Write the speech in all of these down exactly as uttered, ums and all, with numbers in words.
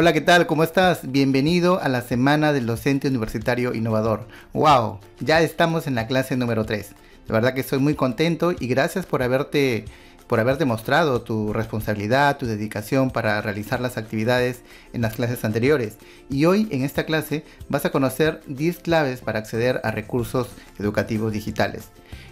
Hola, ¿qué tal? ¿Cómo estás? Bienvenido a la Semana del Docente Universitario Innovador. ¡Wow! Ya estamos en la clase número tres. La verdad que estoy muy contento y gracias por haberte, por haberte mostrado tu responsabilidad, tu dedicación para realizar las actividades en las clases anteriores. Y hoy en esta clase vas a conocer diez claves para acceder a recursos educativos digitales.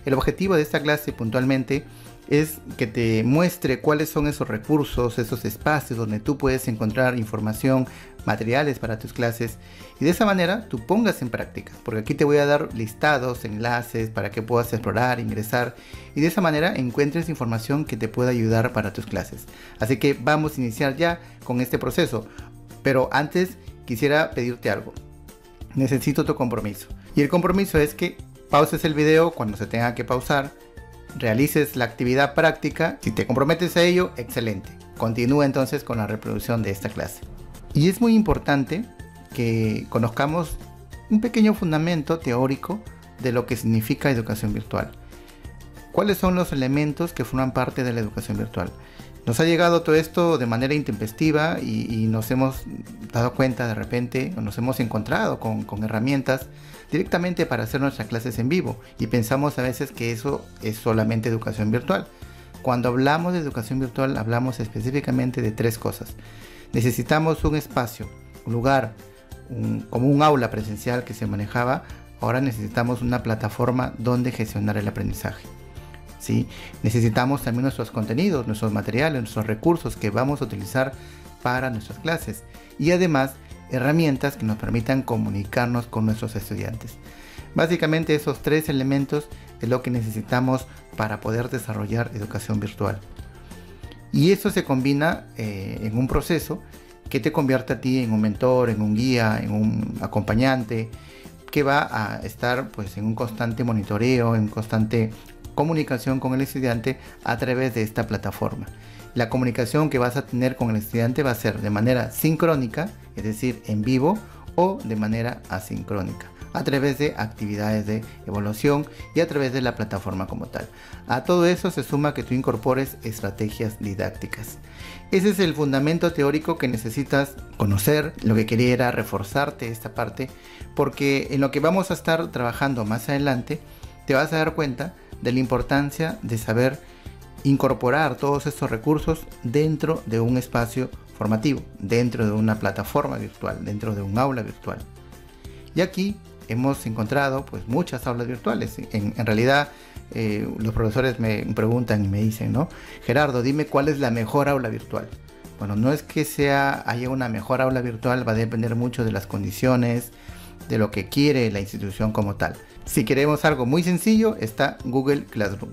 El objetivo de esta clase puntualmente es que te muestre cuáles son esos recursos, esos espacios donde tú puedes encontrar información, materiales para tus clases y de esa manera tú pongas en práctica, porque aquí te voy a dar listados, enlaces para que puedas explorar, ingresar y de esa manera encuentres información que te pueda ayudar para tus clases. Así que vamos a iniciar ya con este proceso, pero antes quisiera pedirte algo. Necesito tu compromiso y el compromiso es que pauses el video cuando se tenga que pausar, realices la actividad práctica. Si te comprometes a ello, excelente. Continúa entonces con la reproducción de esta clase. Y es muy importante que conozcamos un pequeño fundamento teórico de lo que significa educación virtual. ¿Cuáles son los elementos que forman parte de la educación virtual? Nos ha llegado todo esto de manera intempestiva y, y nos hemos dado cuenta de repente, o nos hemos encontrado con, con herramientas directamente para hacer nuestras clases en vivo y pensamos a veces que eso es solamente educación virtual. Cuando hablamos de educación virtual hablamos específicamente de tres cosas. Necesitamos un espacio, un lugar, un, como un aula presencial que se manejaba, ahora necesitamos una plataforma donde gestionar el aprendizaje. ¿Sí? Necesitamos también nuestros contenidos, nuestros materiales, nuestros recursos que vamos a utilizar para nuestras clases y además herramientas que nos permitan comunicarnos con nuestros estudiantes. Básicamente esos tres elementos es lo que necesitamos para poder desarrollar educación virtual. Y eso se combina eh, en un proceso que te convierte a ti en un mentor, en un guía, en un acompañante que va a estar pues en un constante monitoreo, en constante comunicación con el estudiante a través de esta plataforma. La comunicación que vas a tener con el estudiante va a ser de manera sincrónica, es decir, en vivo, o de manera asincrónica, a través de actividades de evaluación y a través de la plataforma como tal. A todo eso se suma que tú incorpores estrategias didácticas. Ese es el fundamento teórico que necesitas conocer. Lo que quería era reforzarte esta parte, porque en lo que vamos a estar trabajando más adelante, te vas a dar cuenta de la importancia de saber incorporar todos estos recursos dentro de un espacio formativo, dentro de una plataforma virtual, dentro de un aula virtual. Y aquí hemos encontrado pues muchas aulas virtuales. En, en realidad eh, los profesores me preguntan y me dicen, ¿no? Gerardo, dime cuál es la mejor aula virtual. Bueno, no es que sea haya una mejor aula virtual, va a depender mucho de las condiciones, de lo que quiere la institución como tal. Si queremos algo muy sencillo, está Google Classroom.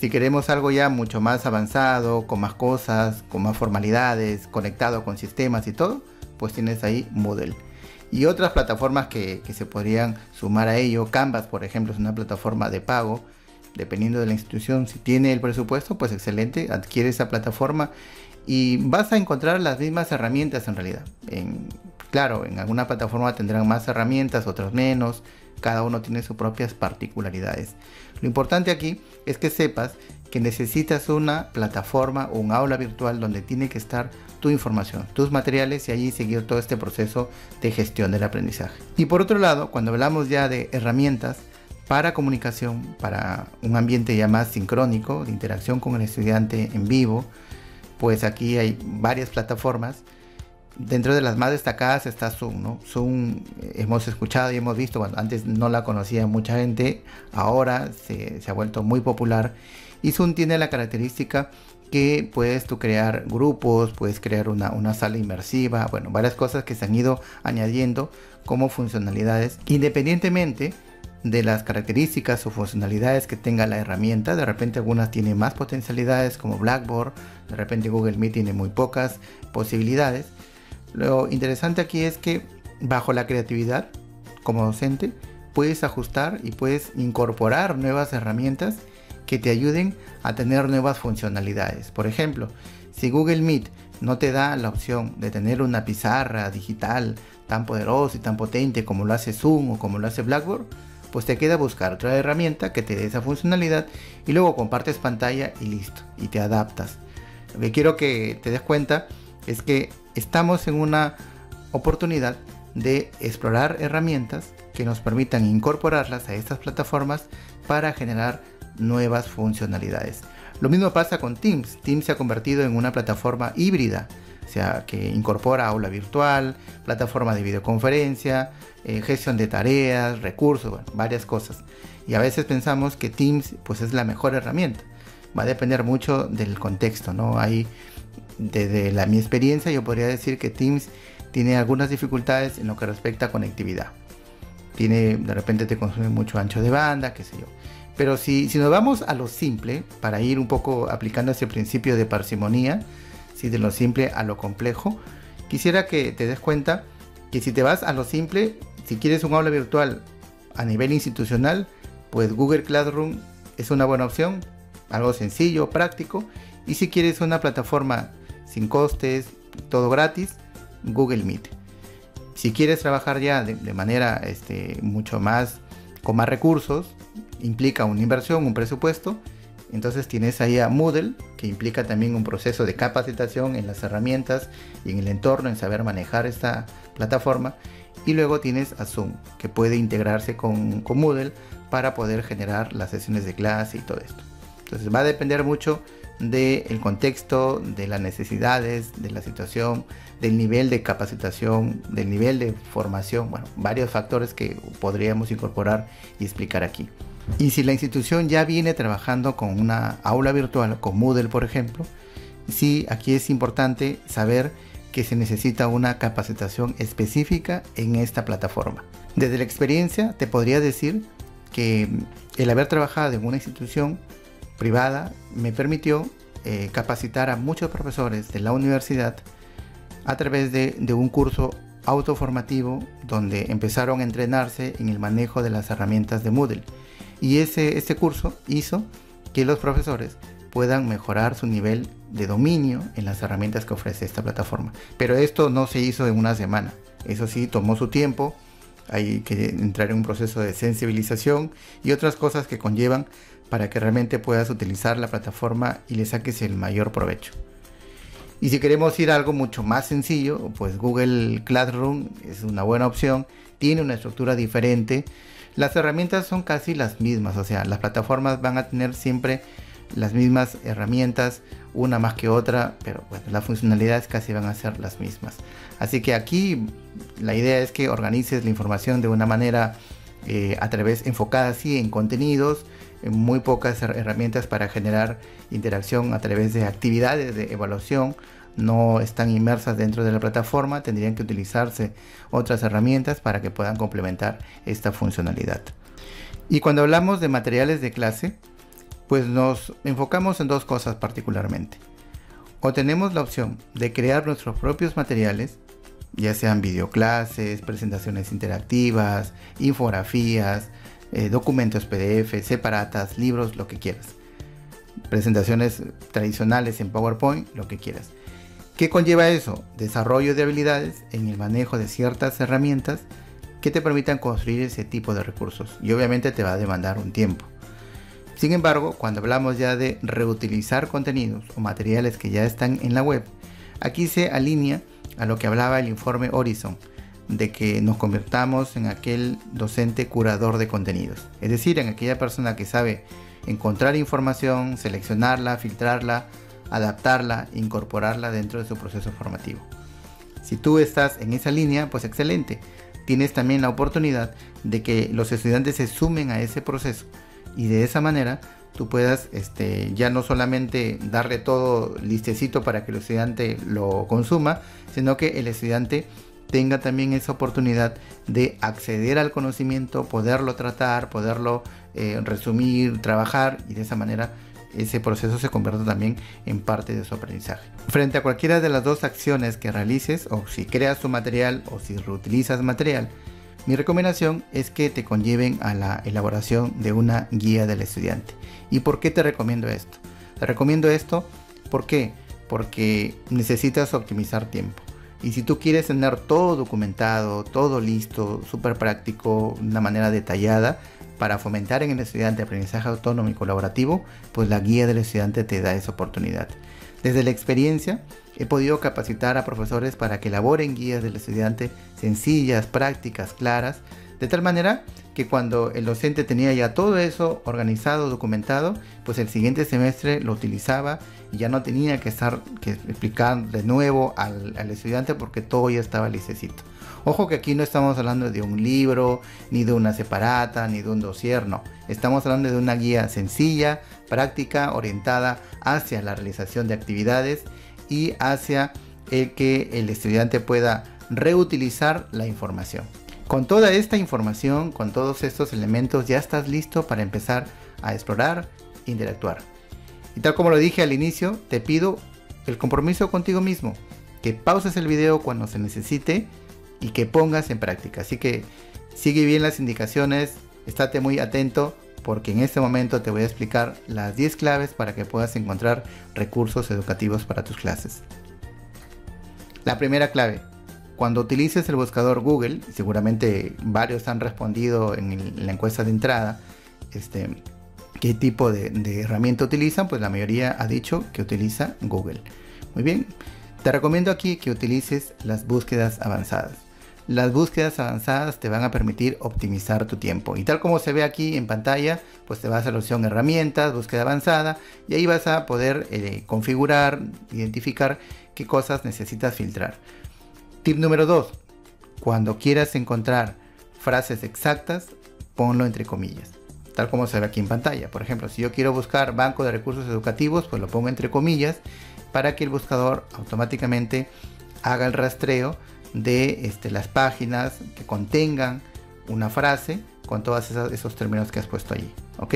Si queremos algo ya mucho más avanzado, con más cosas, con más formalidades, conectado con sistemas y todo, pues tienes ahí Moodle. Y otras plataformas que, que se podrían sumar a ello, Canvas, por ejemplo, es una plataforma de pago. Dependiendo de la institución, si tiene el presupuesto, pues excelente, adquiere esa plataforma y vas a encontrar las mismas herramientas en realidad. En, claro, en alguna plataforma tendrán más herramientas, otras menos. Cada uno tiene sus propias particularidades. Lo importante aquí es que sepas que necesitas una plataforma o un aula virtual donde tiene que estar tu información, tus materiales y allí seguir todo este proceso de gestión del aprendizaje. Y por otro lado, cuando hablamos ya de herramientas para comunicación, para un ambiente ya más sincrónico, de interacción con el estudiante en vivo, pues aquí hay varias plataformas. Dentro de las más destacadas está Zoom, ¿no? Zoom hemos escuchado y hemos visto, bueno, antes no la conocía mucha gente, ahora se, se ha vuelto muy popular. Y Zoom tiene la característica que puedes tú crear grupos, puedes crear una, una sala inmersiva, bueno, varias cosas que se han ido añadiendo como funcionalidades. Independientemente de las características o funcionalidades que tenga la herramienta, de repente algunas tienen más potencialidades como Blackboard, de repente Google Meet tiene muy pocas posibilidades. Lo interesante aquí es que bajo la creatividad, como docente, puedes ajustar y puedes incorporar nuevas herramientas que te ayuden a tener nuevas funcionalidades. Por ejemplo, si Google Meet no te da la opción de tener una pizarra digital tan poderosa y tan potente como lo hace Zoom o como lo hace Blackboard, pues te queda buscar otra herramienta que te dé esa funcionalidad y luego compartes pantalla y listo, y te adaptas. Lo que quiero que te des cuenta es que estamos en una oportunidad de explorar herramientas que nos permitan incorporarlas a estas plataformas para generar nuevas funcionalidades. Lo mismo pasa con Teams. Teams se ha convertido en una plataforma híbrida, o sea, que incorpora aula virtual, plataforma de videoconferencia, eh, gestión de tareas, recursos, bueno, varias cosas. Y a veces pensamos que Teams pues, es la mejor herramienta. Va a depender mucho del contexto, ¿no? Hay, desde la, mi experiencia, yo podría decir que Teams tiene algunas dificultades en lo que respecta a conectividad. Tiene, de repente te consume mucho ancho de banda, qué sé yo. Pero si, si nos vamos a lo simple, para ir un poco aplicando ese principio de parsimonía, si de lo simple a lo complejo, quisiera que te des cuenta que si te vas a lo simple, si quieres un aula virtual a nivel institucional, pues Google Classroom es una buena opción, algo sencillo, práctico. Y si quieres una plataforma sin costes, todo gratis, Google Meet. Si quieres trabajar ya de, de manera este, mucho más, con más recursos, implica una inversión, un presupuesto, entonces tienes ahí a Moodle, que implica también un proceso de capacitación en las herramientas y en el entorno, en saber manejar esta plataforma. Y luego tienes a Zoom, que puede integrarse con, con Moodle para poder generar las sesiones de clase y todo esto. Entonces va a depender mucho del contexto, de las necesidades, de la situación, del nivel de capacitación, del nivel de formación, bueno, varios factores que podríamos incorporar y explicar aquí. Y si la institución ya viene trabajando con una aula virtual, con Moodle por ejemplo, sí, aquí es importante saber que se necesita una capacitación específica en esta plataforma. Desde la experiencia te podría decir que el haber trabajado en una institución privada me permitió eh, capacitar a muchos profesores de la universidad a través de, de un curso autoformativo donde empezaron a entrenarse en el manejo de las herramientas de Moodle. Y ese, este curso hizo que los profesores puedan mejorar su nivel de dominio en las herramientas que ofrece esta plataforma. Pero esto no se hizo en una semana, eso sí tomó su tiempo, hay que entrar en un proceso de sensibilización y otras cosas que conllevan para que realmente puedas utilizar la plataforma y le saques el mayor provecho. Y si queremos ir a algo mucho más sencillo, pues Google Classroom es una buena opción, tiene una estructura diferente. Las herramientas son casi las mismas, o sea, las plataformas van a tener siempre las mismas herramientas, una más que otra, pero bueno, las funcionalidades casi van a ser las mismas. Así que aquí la idea es que organices la información de una manera eh, a través enfocada así en contenidos, en muy pocas herramientas para generar interacción a través de actividades de evaluación. No están inmersas dentro de la plataforma, tendrían que utilizarse otras herramientas para que puedan complementar esta funcionalidad. Y cuando hablamos de materiales de clase, pues nos enfocamos en dos cosas particularmente. O tenemos la opción de crear nuestros propios materiales, ya sean videoclases, presentaciones interactivas, infografías, eh, documentos P D F, separatas, libros, lo que quieras. Presentaciones tradicionales en PowerPoint, lo que quieras. ¿Qué conlleva eso? Desarrollo de habilidades en el manejo de ciertas herramientas que te permitan construir ese tipo de recursos. Y obviamente te va a demandar un tiempo. Sin embargo, cuando hablamos ya de reutilizar contenidos o materiales que ya están en la web, aquí se alinea a lo que hablaba el informe Horizon, de que nos convirtamos en aquel docente curador de contenidos. Es decir, en aquella persona que sabe encontrar información, seleccionarla, filtrarla, adaptarla, incorporarla dentro de su proceso formativo. Si tú estás en esa línea, pues excelente. Tienes también la oportunidad de que los estudiantes se sumen a ese proceso y de esa manera tú puedas este, ya no solamente darle todo listecito para que el estudiante lo consuma, sino que el estudiante tenga también esa oportunidad de acceder al conocimiento, poderlo tratar, poderlo eh, resumir, trabajar y de esa manera ese proceso se convierte también en parte de su aprendizaje. Frente a cualquiera de las dos acciones que realices, o si creas tu material o si reutilizas material, mi recomendación es que te conlleven a la elaboración de una guía del estudiante. ¿Y por qué te recomiendo esto? Te recomiendo esto, ¿por qué? Porque necesitas optimizar tiempo. Y si tú quieres tener todo documentado, todo listo, súper práctico, de una manera detallada, para fomentar en el estudiante aprendizaje autónomo y colaborativo, pues la guía del estudiante te da esa oportunidad. Desde la experiencia he podido capacitar a profesores para que elaboren guías del estudiante sencillas, prácticas, claras, de tal manera que cuando el docente tenía ya todo eso organizado, documentado, pues el siguiente semestre lo utilizaba y ya no tenía que estar que explicar de nuevo al, al estudiante porque todo ya estaba licecito. Ojo que aquí no estamos hablando de un libro, ni de una separata, ni de un dossier, no. Estamos hablando de una guía sencilla, práctica, orientada hacia la realización de actividades y hacia el que el estudiante pueda reutilizar la información. Con toda esta información, con todos estos elementos, ya estás listo para empezar a explorar e interactuar. Y tal como lo dije al inicio, te pido el compromiso contigo mismo, que pauses el video cuando se necesite y que pongas en práctica. Así que sigue bien las indicaciones, estate muy atento, porque en este momento te voy a explicar las diez claves para que puedas encontrar recursos educativos para tus clases. La primera clave: cuando utilices el buscador Google, seguramente varios han respondido en, el, en la encuesta de entrada, este, qué tipo de, de herramienta utilizan, pues la mayoría ha dicho que utiliza Google. Muy bien, te recomiendo aquí que utilices las búsquedas avanzadas. Las búsquedas avanzadas te van a permitir optimizar tu tiempo. Y tal como se ve aquí en pantalla, pues te vas a la opción herramientas, búsqueda avanzada, y ahí vas a poder eh, configurar, identificar qué cosas necesitas filtrar. Tip número dos. Cuando quieras encontrar frases exactas, ponlo entre comillas. Tal como se ve aquí en pantalla. Por ejemplo, si yo quiero buscar banco de recursos educativos, pues lo pongo entre comillas para que el buscador automáticamente haga el rastreo de este, las páginas que contengan una frase con todos esos términos que has puesto allí, ¿ok?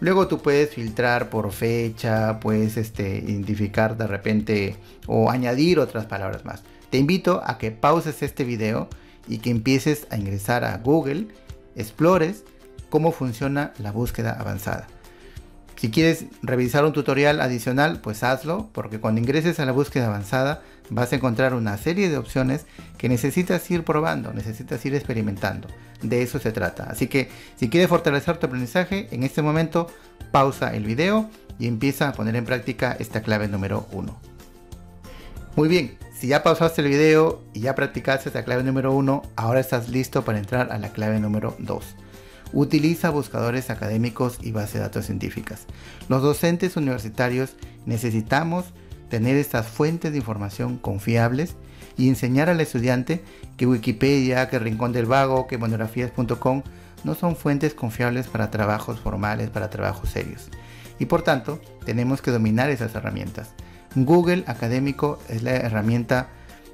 Luego tú puedes filtrar por fecha, puedes este, identificar de repente o añadir otras palabras más. Te invito a que pauses este video y que empieces a ingresar a Google, explores cómo funciona la búsqueda avanzada. Si quieres revisar un tutorial adicional, pues hazlo, porque cuando ingreses a la búsqueda avanzada vas a encontrar una serie de opciones que necesitas ir probando, necesitas ir experimentando. De eso se trata. Así que si quieres fortalecer tu aprendizaje, en este momento pausa el video y empieza a poner en práctica esta clave número uno. Muy bien, si ya pausaste el video y ya practicaste esta clave número uno, ahora estás listo para entrar a la clave número dos. Utiliza buscadores académicos y bases de datos científicas. Los docentes universitarios necesitamos tener estas fuentes de información confiables y enseñar al estudiante que Wikipedia, que Rincón del Vago, que monografías punto com no son fuentes confiables para trabajos formales, para trabajos serios. Y por tanto, tenemos que dominar esas herramientas. Google Académico es la herramienta,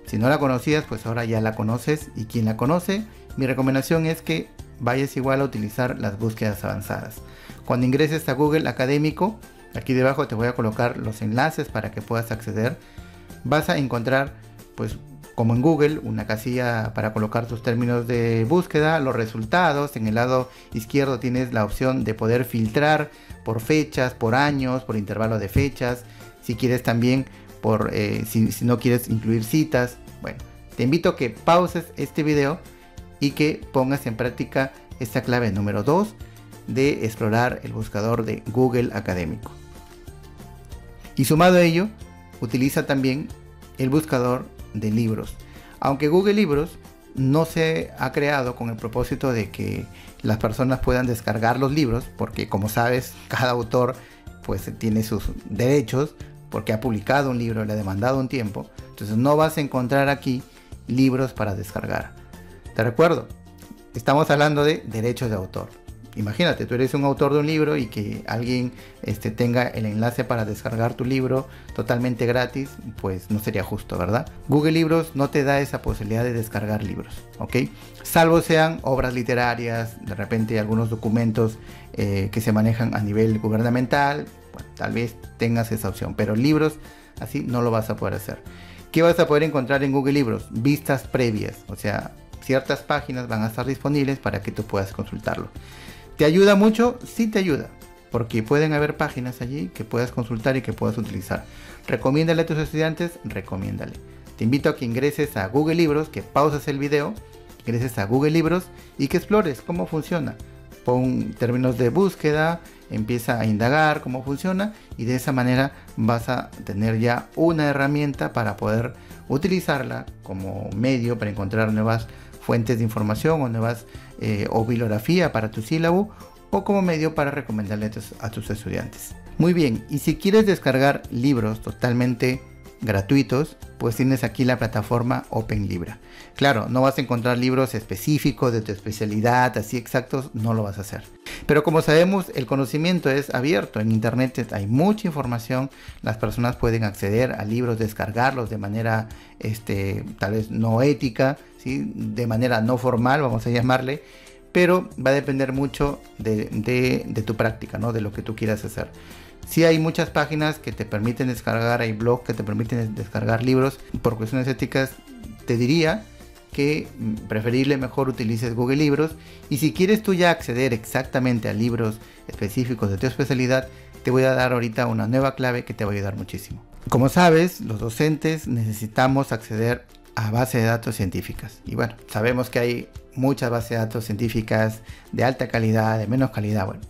si no la conocías, pues ahora ya la conoces, y quien la conoce, mi recomendación es que vayas igual a utilizar las búsquedas avanzadas. Cuando ingreses a Google Académico, aquí debajo te voy a colocar los enlaces para que puedas acceder. Vas a encontrar, pues como en Google, una casilla para colocar tus términos de búsqueda, los resultados. En el lado izquierdo tienes la opción de poder filtrar por fechas, por años, por intervalo de fechas. Si quieres también, por eh, si, si no quieres incluir citas. Bueno, te invito a que pauses este video y que pongas en práctica esta clave número dos de explorar el buscador de Google Académico. Y sumado a ello, utiliza también el buscador de libros. Aunque Google Libros no se ha creado con el propósito de que las personas puedan descargar los libros, porque como sabes, cada autor pues tiene sus derechos, porque ha publicado un libro, le ha demandado un tiempo, entonces no vas a encontrar aquí libros para descargar. Te recuerdo, estamos hablando de derechos de autor. Imagínate, tú eres un autor de un libro y que alguien este, tenga el enlace para descargar tu libro totalmente gratis, pues no sería justo, ¿verdad? Google Libros no te da esa posibilidad de descargar libros, ¿ok? Salvo sean obras literarias, de repente algunos documentos eh, que se manejan a nivel gubernamental, bueno, tal vez tengas esa opción, pero libros así no lo vas a poder hacer. ¿Qué vas a poder encontrar en Google Libros? Vistas previas, o sea, ciertas páginas van a estar disponibles para que tú puedas consultarlo. ¿Te ayuda mucho? Sí te ayuda, porque pueden haber páginas allí que puedas consultar y que puedas utilizar. Recomiéndale a tus estudiantes, recomiéndale. Te invito a que ingreses a Google Libros, que pauses el video, ingreses a Google Libros y que explores cómo funciona. pon términos de búsqueda, empieza a indagar cómo funciona, y de esa manera vas a tener ya una herramienta para poder utilizarla como medio para encontrar nuevas fuentes de información o nuevas eh, o bibliografía para tu sílabo, o como medio para recomendarle a tus, a tus estudiantes. Muy bien, y si quieres descargar libros totalmente gratuitos, pues tienes aquí la plataforma Open Libra. Claro, no vas a encontrar libros específicos de tu especialidad, así exactos, no lo vas a hacer. Pero como sabemos, el conocimiento es abierto. En internet hay mucha información, las personas pueden acceder a libros, descargarlos de manera este, tal vez no ética, ¿sí? De manera no formal, vamos a llamarle, pero va a depender mucho de, de, de tu práctica, ¿no? De lo que tú quieras hacer. Sí hay muchas páginas que te permiten descargar, hay blogs que te permiten descargar libros. Por cuestiones éticas te diría que preferible mejor utilices Google Libros. Y si quieres tú ya acceder exactamente a libros específicos de tu especialidad, te voy a dar ahorita una nueva clave que te va a ayudar muchísimo. Como sabes, los docentes necesitamos acceder a bases de datos científicas. Y bueno, sabemos que hay muchas bases de datos científicas de alta calidad, de menos calidad, bueno.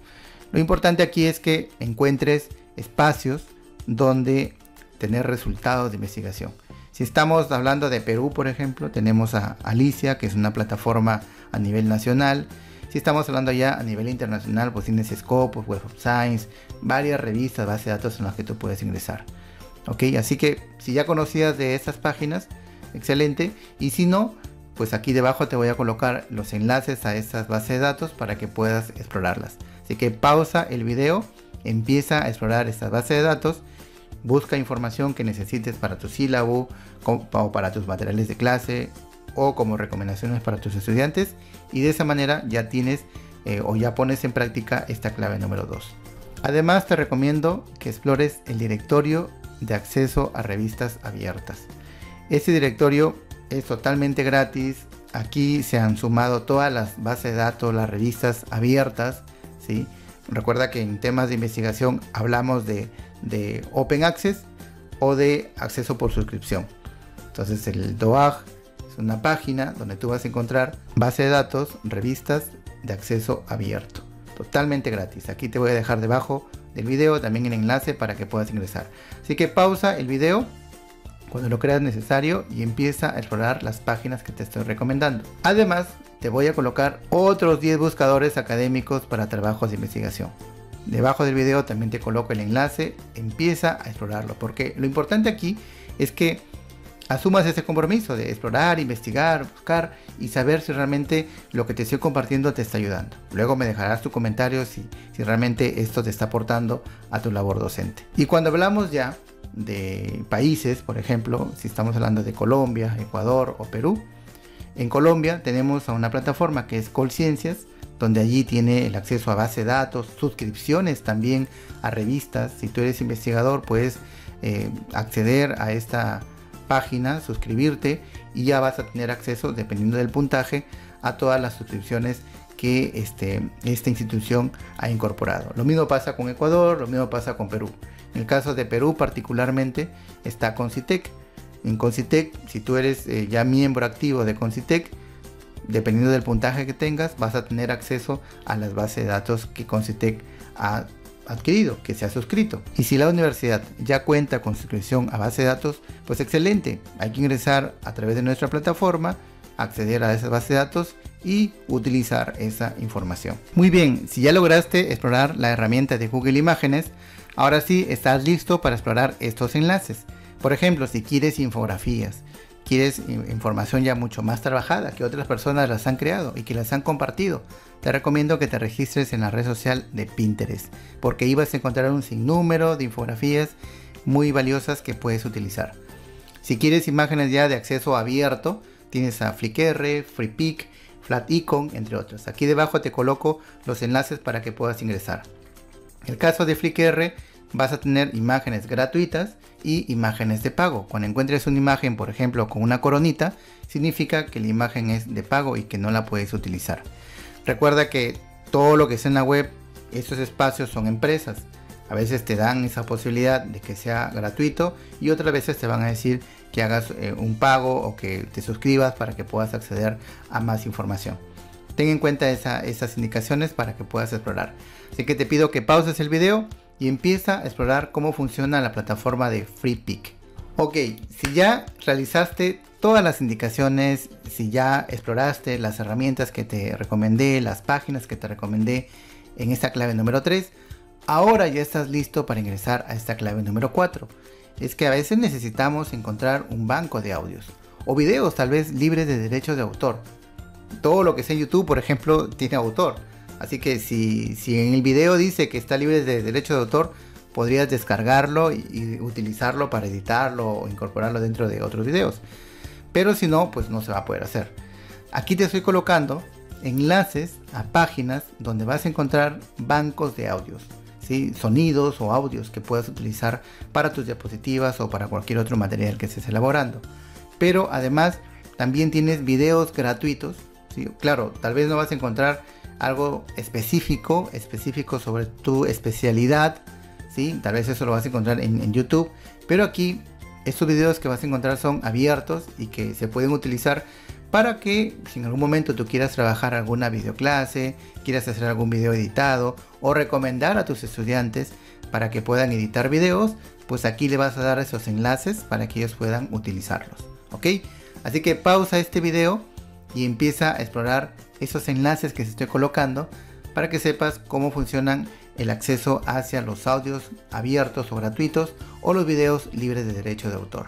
Lo importante aquí es que encuentres espacios donde tener resultados de investigación. Si estamos hablando de Perú, por ejemplo, tenemos a Alicia, que es una plataforma a nivel nacional. Si estamos hablando ya a nivel internacional, pues tienes Scopus, web of science, varias revistas, bases de datos en las que tú puedes ingresar. ¿Ok? Así que si ya conocías de estas páginas, excelente. Y si no, pues aquí debajo te voy a colocar los enlaces a estas bases de datos para que puedas explorarlas. Así que pausa el video, empieza a explorar esta base de datos, busca información que necesites para tu sílabo o para tus materiales de clase o como recomendaciones para tus estudiantes, y de esa manera ya tienes eh, o ya pones en práctica esta clave número dos. Además te recomiendo que explores el directorio de acceso a revistas abiertas. Este directorio es totalmente gratis, aquí se han sumado todas las bases de datos, las revistas abiertas. ¿Sí? Recuerda que en temas de investigación hablamos de, de Open Access o de acceso por suscripción. Entonces el D O A J es una página donde tú vas a encontrar base de datos, revistas de acceso abierto, totalmente gratis. Aquí te voy a dejar debajo del video también el enlace para que puedas ingresar. Así que pausa el video cuando lo creas necesario y empieza a explorar las páginas que te estoy recomendando. Además, te voy a colocar otros diez buscadores académicos para trabajos de investigación. Debajo del video también te coloco el enlace, empieza a explorarlo, porque lo importante aquí es que asumas ese compromiso de explorar, investigar, buscar y saber si realmente lo que te estoy compartiendo te está ayudando. Luego me dejarás tu comentario si, si realmente esto te está aportando a tu labor docente. Y cuando hablamos ya de países, por ejemplo, si estamos hablando de Colombia, Ecuador o Perú, en Colombia tenemos a una plataforma que es Colciencias, donde allí tiene el acceso a base de datos, suscripciones también a revistas. Si tú eres investigador, puedes eh, acceder a esta página, suscribirte y ya vas a tener acceso, dependiendo del puntaje, a todas las suscripciones que este, esta institución ha incorporado. Lo mismo pasa con Ecuador, lo mismo pasa con Perú. En el caso de Perú particularmente está CONCYTEC. En CONCYTEC, si tú eres eh, ya miembro activo de CONCYTEC, dependiendo del puntaje que tengas, vas a tener acceso a las bases de datos que CONCYTEC ha adquirido, que se ha suscrito. Y si la universidad ya cuenta con suscripción a base de datos, pues excelente. Hay que ingresar a través de nuestra plataforma, acceder a esas bases de datos y utilizar esa información. Muy bien, si ya lograste explorar la herramienta de Google Imágenes, ahora sí estás listo para explorar estos enlaces. Por ejemplo, si quieres infografías, quieres información ya mucho más trabajada, que otras personas las han creado y que las han compartido, te recomiendo que te registres en la red social de Pinterest, porque ahí vas a encontrar un sinnúmero de infografías muy valiosas que puedes utilizar. Si quieres imágenes ya de acceso abierto, tienes a Flickr, Freepik, FlatIcon, entre otros. Aquí debajo te coloco los enlaces para que puedas ingresar. En el caso de Flickr, vas a tener imágenes gratuitas y imágenes de pago. Cuando encuentres una imagen, por ejemplo, con una coronita, significa que la imagen es de pago y que no la puedes utilizar. Recuerda que todo lo que está en la web, estos espacios son empresas. A veces te dan esa posibilidad de que sea gratuito y otras veces te van a decir que hagas eh, un pago o que te suscribas para que puedas acceder a más información. ten en cuenta esa, esas indicaciones para que puedas explorar. Así que te pido que pauses el video y empieza a explorar cómo funciona la plataforma de Freepik. Ok, si ya realizaste todas las indicaciones, si ya exploraste las herramientas que te recomendé, las páginas que te recomendé en esta clave número tres, ahora ya estás listo para ingresar a esta clave número cuatro. Es que a veces necesitamos encontrar un banco de audios o videos tal vez libres de derechos de autor. Todo lo que sea en YouTube, por ejemplo, tiene autor. Así que si, si en el video dice que está libre de derechos de autor, podrías descargarlo y, y utilizarlo para editarlo o incorporarlo dentro de otros videos. Pero si no, pues no se va a poder hacer. Aquí te estoy colocando enlaces a páginas donde vas a encontrar bancos de audios, ¿sí? Sonidos o audios que puedas utilizar para tus diapositivas o para cualquier otro material que estés elaborando. Pero además también tienes videos gratuitos, ¿sí? Claro, tal vez no vas a encontrar algo específico, específico sobre tu especialidad, ¿sí? Tal vez eso lo vas a encontrar en, en YouTube, pero aquí estos videos que vas a encontrar son abiertos y que se pueden utilizar para que si en algún momento tú quieras trabajar alguna videoclase, quieras hacer algún video editado o recomendar a tus estudiantes para que puedan editar videos, pues aquí le vas a dar esos enlaces para que ellos puedan utilizarlos, ¿ok? Así que pausa este video y empieza a explorar esos enlaces que se estoy colocando para que sepas cómo funcionan el acceso hacia los audios abiertos o gratuitos o los videos libres de derecho de autor.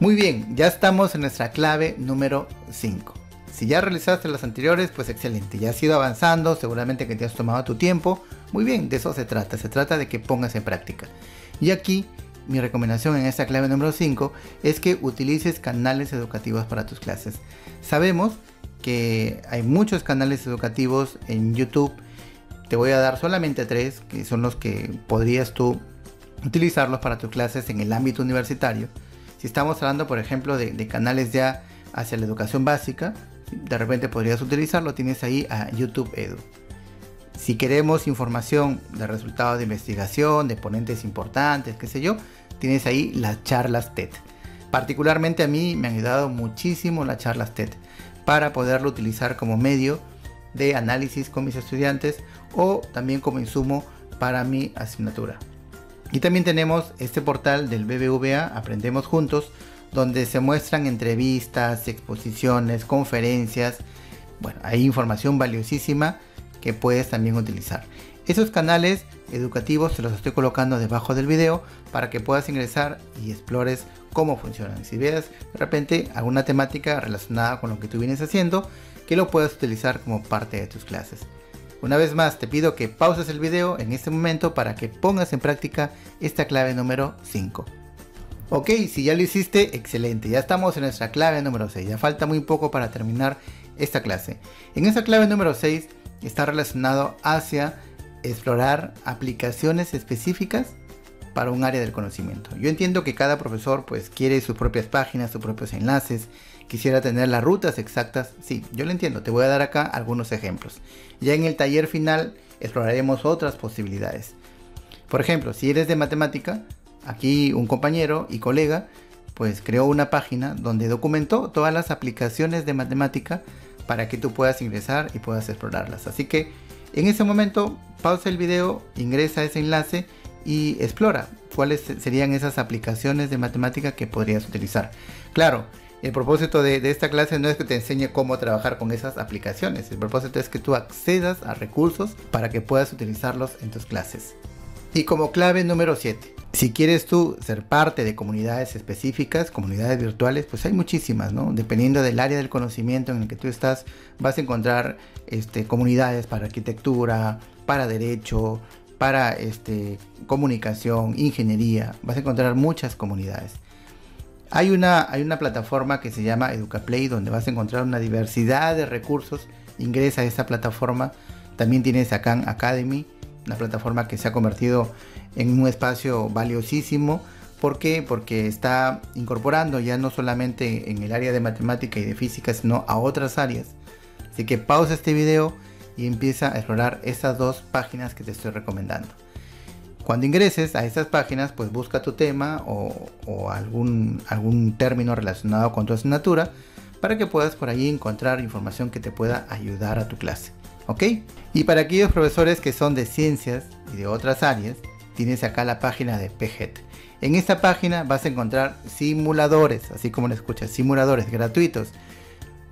Muy bien, ya estamos en nuestra clave número cinco. Si ya realizaste las anteriores, pues excelente, ya has ido avanzando, seguramente que te has tomado tu tiempo. Muy bien, de eso se trata, se trata de que pongas en práctica. Y aquí mi recomendación en esta clave número cinco es que utilices canales educativos para tus clases. Sabemos que hay muchos canales educativos en YouTube. Te voy a dar solamente tres, que son los que podrías tú utilizarlos para tus clases en el ámbito universitario. Si estamos hablando, por ejemplo, de, de canales ya hacia la educación básica, de repente podrías utilizarlo, tienes ahí a YouTube Edu. Si queremos información de resultados de investigación, de ponentes importantes, qué sé yo, tienes ahí las charlas TED. Particularmente a mí me han ayudado muchísimo las charlas TED para poderlo utilizar como medio de análisis con mis estudiantes o también como insumo para mi asignatura. Y también tenemos este portal del B B V A, Aprendemos Juntos, donde se muestran entrevistas, exposiciones, conferencias. Bueno, hay información valiosísima que puedes también utilizar. Esos canales educativos se los estoy colocando debajo del video para que puedas ingresar y explores cómo funcionan. Si ves de repente alguna temática relacionada con lo que tú vienes haciendo, que lo puedas utilizar como parte de tus clases. Una vez más te pido que pauses el video en este momento para que pongas en práctica esta clave número cinco. Ok, si ya lo hiciste, excelente, ya estamos en nuestra clave número seis, ya falta muy poco para terminar esta clase. En esta clave número seis está relacionado hacia explorar aplicaciones específicas para un área del conocimiento. Yo entiendo que cada profesor pues quiere sus propias páginas, sus propios enlaces, quisiera tener las rutas exactas. Sí, yo lo entiendo, te voy a dar acá algunos ejemplos. Ya en el taller final exploraremos otras posibilidades. Por ejemplo, si eres de matemática, aquí un compañero y colega pues creó una página donde documentó todas las aplicaciones de matemática para que tú puedas ingresar y puedas explorarlas. Así que en ese momento pausa el video, ingresa a ese enlace y explora cuáles serían esas aplicaciones de matemática que podrías utilizar. Claro, el propósito de, de esta clase no es que te enseñe cómo trabajar con esas aplicaciones, el propósito es que tú accedas a recursos para que puedas utilizarlos en tus clases. Y como clave número siete, si quieres tú ser parte de comunidades específicas, comunidades virtuales, pues hay muchísimas, ¿no? Dependiendo del área del conocimiento en el que tú estás, vas a encontrar este, comunidades para arquitectura, para derecho, para este, comunicación, ingeniería, vas a encontrar muchas comunidades. Hay una, hay una plataforma que se llama EducaPlay, donde vas a encontrar una diversidad de recursos. Ingresa a esta plataforma. También tienes a Khan Academy, una plataforma que se ha convertido en un espacio valiosísimo. ¿Por qué? Porque está incorporando ya no solamente en el área de matemática y de física, sino a otras áreas. Así que pausa este video y empieza a explorar estas dos páginas que te estoy recomendando. Cuando ingreses a estas páginas, pues busca tu tema o, o algún, algún término relacionado con tu asignatura para que puedas por ahí encontrar información que te pueda ayudar a tu clase, ¿ok? Y para aquellos profesores que son de ciencias y de otras áreas, tienes acá la página de P G E T. En esta página vas a encontrar simuladores, así como lo escuchas, simuladores gratuitos.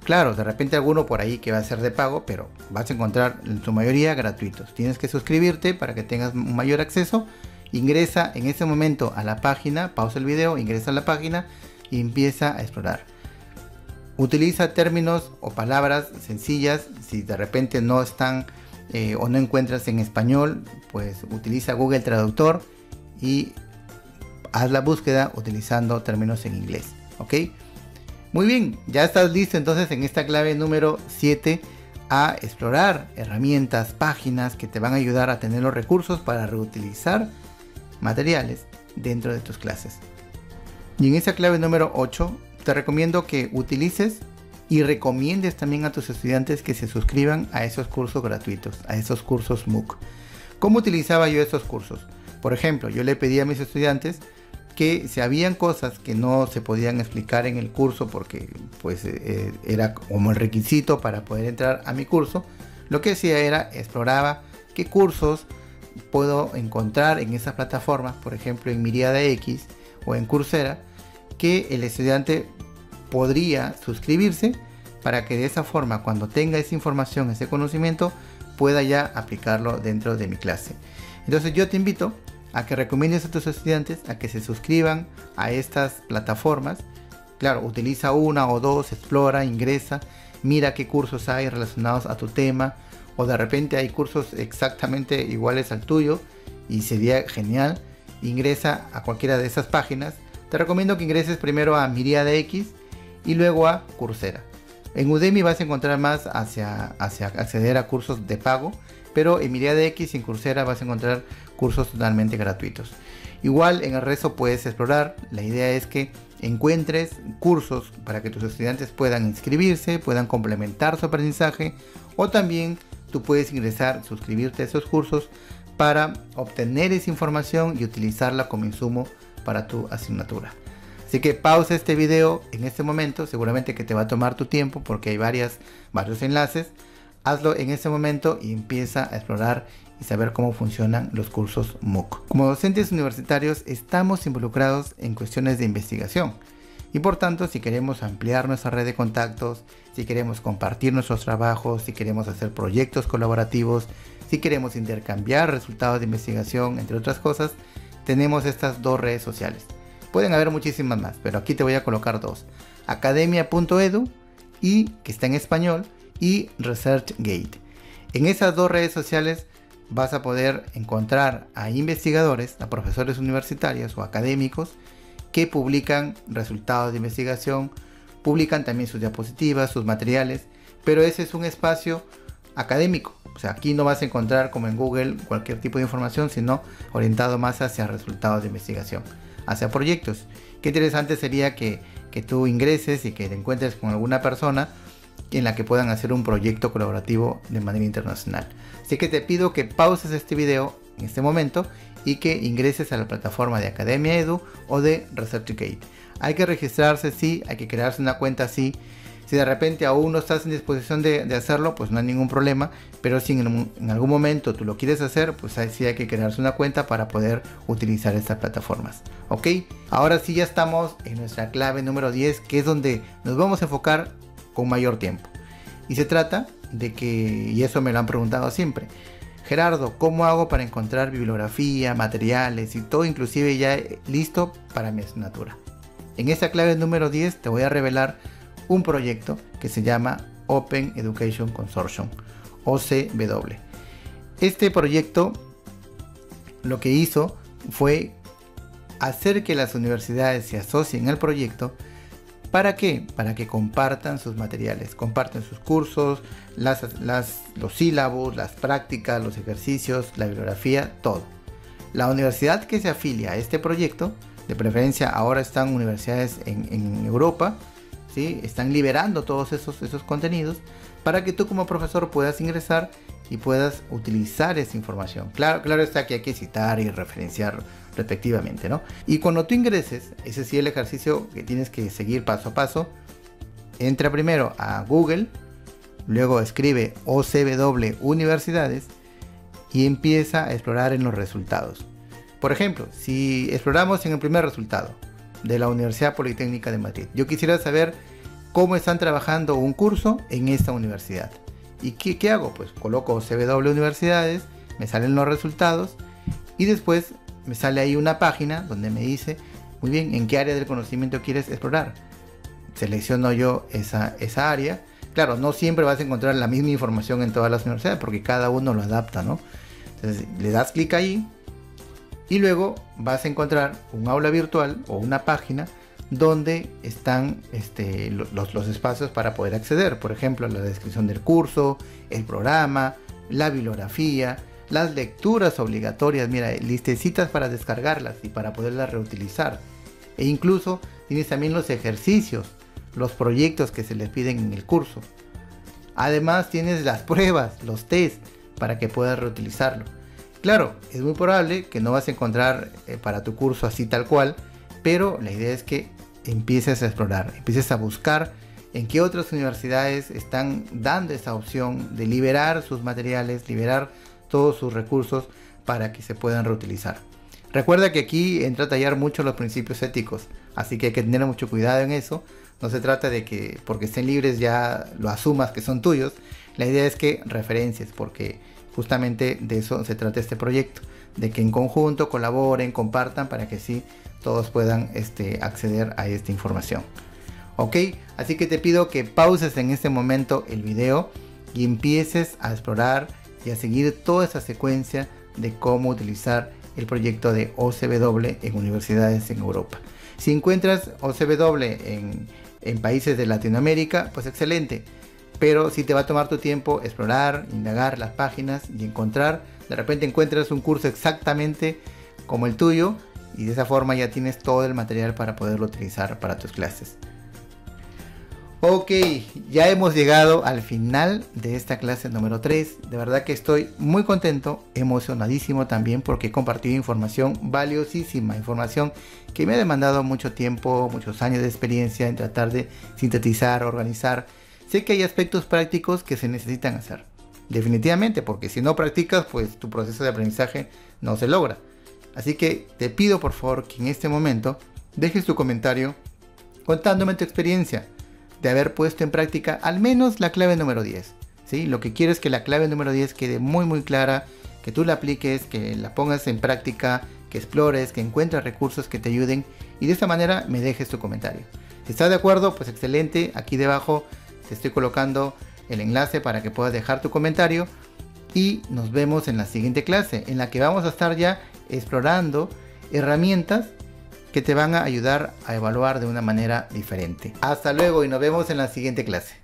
Claro, de repente alguno por ahí que va a ser de pago, pero vas a encontrar en su mayoría gratuitos. Tienes que suscribirte para que tengas un mayor acceso. Ingresa en ese momento a la página, pausa el video, ingresa a la página y empieza a explorar. Utiliza términos o palabras sencillas. Si de repente no están eh, o no encuentras en español, pues utiliza Google Traductor y haz la búsqueda utilizando términos en inglés, ¿ok? Muy bien, ya estás listo entonces en esta clave número siete a explorar herramientas, páginas que te van a ayudar a tener los recursos para reutilizar materiales dentro de tus clases. Y en esa clave número ocho te recomiendo que utilices y recomiendes también a tus estudiantes que se suscriban a esos cursos gratuitos, a esos cursos MOOC. ¿Cómo utilizaba yo esos cursos? Por ejemplo, yo le pedí a mis estudiantes que si habían cosas que no se podían explicar en el curso porque pues eh, era como el requisito para poder entrar a mi curso, lo que hacía era exploraba qué cursos puedo encontrar en esas plataformas, por ejemplo en Miríada X o en Coursera, que el estudiante podría suscribirse para que de esa forma cuando tenga esa información, ese conocimiento, pueda ya aplicarlo dentro de mi clase. Entonces yo te invito a que recomiendes a tus estudiantes a que se suscriban a estas plataformas. Claro, utiliza una o dos, explora, ingresa, mira qué cursos hay relacionados a tu tema, o de repente hay cursos exactamente iguales al tuyo y sería genial. Ingresa a cualquiera de esas páginas. Te recomiendo que ingreses primero a Miríada X y luego a Coursera. En Udemy vas a encontrar más hacia, hacia acceder a cursos de pago, pero en Miríada X y en Coursera vas a encontrar cursos totalmente gratuitos. Igual en el resto puedes explorar. La idea es que encuentres cursos para que tus estudiantes puedan inscribirse, puedan complementar su aprendizaje, o también tú puedes ingresar, suscribirte a esos cursos para obtener esa información y utilizarla como insumo para tu asignatura. Así que pausa este video en este momento, seguramente que te va a tomar tu tiempo porque hay varias, varios enlaces. Hazlo en este momento y empieza a explorar y saber cómo funcionan los cursos MOOC. Como docentes universitarios estamos involucrados en cuestiones de investigación y por tanto si queremos ampliar nuestra red de contactos, si queremos compartir nuestros trabajos, si queremos hacer proyectos colaborativos, si queremos intercambiar resultados de investigación, entre otras cosas, tenemos estas dos redes sociales. Pueden haber muchísimas más, pero aquí te voy a colocar dos. academia punto edu, y que está en español, y ResearchGate. En esas dos redes sociales vas a poder encontrar a investigadores, a profesores universitarios o académicos que publican resultados de investigación, publican también sus diapositivas, sus materiales, pero ese es un espacio académico. O sea, aquí no vas a encontrar como en Google cualquier tipo de información, sino orientado más hacia resultados de investigación, hacia proyectos. Qué interesante sería que, que tú ingreses y que te encuentres con alguna persona en la que puedan hacer un proyecto colaborativo de manera internacional. Así que te pido que pauses este video en este momento y que ingreses a la plataforma de Academia Edu o de ResearchGate. Hay que registrarse, sí, hay que crearse una cuenta, sí. Si de repente aún no estás en disposición de, de hacerlo, pues no hay ningún problema. Pero si en, en algún momento tú lo quieres hacer, pues ahí sí hay que crearse una cuenta para poder utilizar estas plataformas. ¿Ok? Ahora sí ya estamos en nuestra clave número diez, que es donde nos vamos a enfocar con mayor tiempo. Y se trata de que, y eso me lo han preguntado siempre, Gerardo, ¿cómo hago para encontrar bibliografía, materiales y todo inclusive ya listo para mi asignatura? En esta clave número diez te voy a revelar un proyecto que se llama Open Education Consortium, O C W. Este proyecto lo que hizo fue hacer que las universidades se asocien al proyecto. ¿Para qué? Para que compartan sus materiales, comparten sus cursos, las, las, los sílabos, las prácticas, los ejercicios, la bibliografía, todo. La universidad que se afilia a este proyecto, de preferencia ahora están universidades en, en Europa, ¿sí? Están liberando todos esos, esos contenidos para que tú como profesor puedas ingresar y puedas utilizar esa información. Claro, claro está que hay que citar y referenciar respectivamente, ¿no? Y cuando tú ingreses, ese sí es el ejercicio que tienes que seguir paso a paso, entra primero a Google, luego escribe O C W Universidades y empieza a explorar en los resultados. Por ejemplo, si exploramos en el primer resultado de la Universidad Politécnica de Madrid, yo quisiera saber cómo están trabajando un curso en esta universidad. ¿Y qué, qué hago? Pues coloco O C W Universidades, me salen los resultados y después me sale ahí una página donde me dice, muy bien, ¿en qué área del conocimiento quieres explorar? Selecciono yo esa, esa área. Claro, no siempre vas a encontrar la misma información en todas las universidades porque cada uno lo adapta, ¿no? Entonces le das clic ahí y luego vas a encontrar un aula virtual o una página donde están este, los, los espacios para poder acceder. Por ejemplo, la descripción del curso, el programa, la bibliografía, las lecturas obligatorias, mira, listecitas para descargarlas y para poderlas reutilizar. E incluso tienes también los ejercicios, los proyectos que se les piden en el curso. Además tienes las pruebas, los test, para que puedas reutilizarlo. Claro, es muy probable que no vas a encontrar eh, para tu curso así tal cual, pero la idea es que empieces a explorar, empieces a buscar en qué otras universidades están dando esa opción de liberar sus materiales, liberar todos sus recursos para que se puedan reutilizar. Recuerda que aquí entra a tallar mucho los principios éticos, así que hay que tener mucho cuidado en eso. No se trata de que porque estén libres ya lo asumas que son tuyos. La idea es que referencies, porque justamente de eso se trata este proyecto, de que en conjunto colaboren, compartan para que sí todos puedan este, acceder a esta información. Ok, así que te pido que pauses en este momento el video y empieces a explorar y a seguir toda esa secuencia de cómo utilizar el proyecto de O C W en universidades en Europa. Si encuentras O C W en, en países de Latinoamérica, pues excelente, pero sí te va a tomar tu tiempo explorar, indagar las páginas y encontrar. De repente encuentras un curso exactamente como el tuyo y de esa forma ya tienes todo el material para poderlo utilizar para tus clases. Ok, ya hemos llegado al final de esta clase número tres. De verdad que estoy muy contento, emocionadísimo también porque he compartido información valiosísima, información que me ha demandado mucho tiempo, muchos años de experiencia en tratar de sintetizar, organizar. Sé que hay aspectos prácticos que se necesitan hacer, definitivamente, porque si no practicas, pues tu proceso de aprendizaje no se logra. Así que te pido por favor que en este momento dejes tu comentario contándome tu experiencia de haber puesto en práctica al menos la clave número diez. ¿Sí? Lo que quiero es que la clave número diez quede muy muy clara, que tú la apliques, que la pongas en práctica, que explores, que encuentres recursos que te ayuden y de esta manera me dejes tu comentario. Si estás de acuerdo, pues excelente, aquí debajo te estoy colocando el enlace para que puedas dejar tu comentario y nos vemos en la siguiente clase en la que vamos a estar ya explorando herramientas que te van a ayudar a evaluar de una manera diferente. Hasta luego y nos vemos en la siguiente clase.